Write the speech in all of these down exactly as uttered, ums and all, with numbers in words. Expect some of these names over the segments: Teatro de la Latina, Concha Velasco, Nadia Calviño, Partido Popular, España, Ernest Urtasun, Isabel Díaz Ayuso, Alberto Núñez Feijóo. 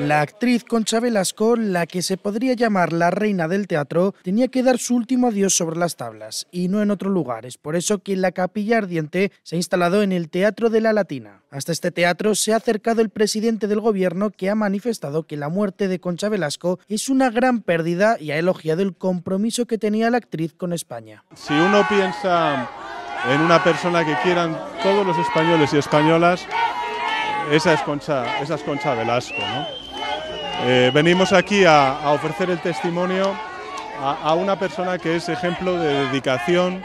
La actriz Concha Velasco, la que se podría llamar la reina del teatro, tenía que dar su último adiós sobre las tablas, y no en otro lugar. Es por eso que la Capilla Ardiente se ha instalado en el Teatro de la Latina. Hasta este teatro se ha acercado el presidente del gobierno, que ha manifestado que la muerte de Concha Velasco es una gran pérdida y ha elogiado el compromiso que tenía la actriz con España. Si uno piensa en una persona que quieran todos los españoles y españolas, esa es Concha, esa es Concha Velasco, ¿no? Eh, venimos aquí a, a ofrecer el testimonio a, a una persona que es ejemplo de dedicación,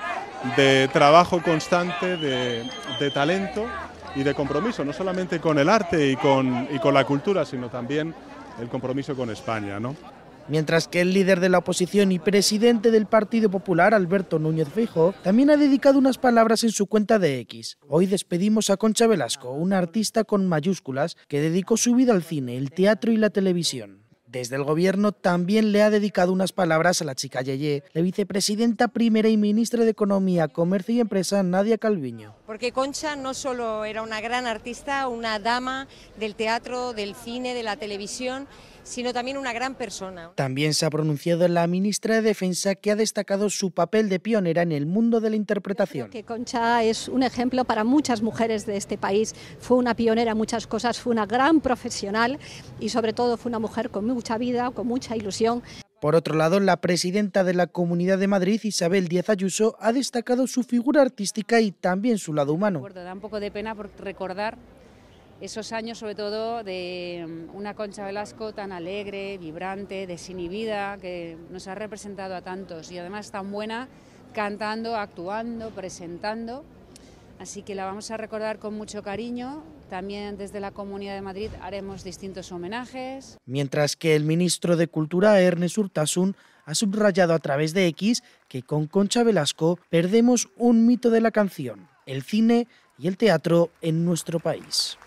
de trabajo constante, de, de talento y de compromiso, no solamente con el arte y con, y con la cultura, sino también el compromiso con España, ¿no? Mientras que el líder de la oposición y presidente del Partido Popular, Alberto Núñez Feijóo, también ha dedicado unas palabras en su cuenta de X. Hoy despedimos a Concha Velasco, una artista con mayúsculas que dedicó su vida al cine, el teatro y la televisión. Desde el gobierno también le ha dedicado unas palabras a la chica Yeye, la vicepresidenta primera y ministra de Economía, Comercio y Empresa, Nadia Calviño. Porque Concha no solo era una gran artista, una dama del teatro, del cine, de la televisión, sino también una gran persona. También se ha pronunciado la ministra de Defensa, que ha destacado su papel de pionera en el mundo de la interpretación. Creo que Concha es un ejemplo para muchas mujeres de este país. Fue una pionera en muchas cosas, fue una gran profesional y sobre todo fue una mujer con mucha vida, con mucha ilusión. Por otro lado, la presidenta de la Comunidad de Madrid, Isabel Díaz Ayuso, ha destacado su figura artística y también su lado humano. Da un poco de pena por recordar esos años, sobre todo, de una Concha Velasco tan alegre, vibrante, desinhibida, que nos ha representado a tantos y además tan buena cantando, actuando, presentando. Así que la vamos a recordar con mucho cariño. También desde la Comunidad de Madrid haremos distintos homenajes. Mientras que el ministro de Cultura, Ernest Urtasun, ha subrayado a través de X que con Concha Velasco perdemos un mito de la canción, el cine y el teatro en nuestro país.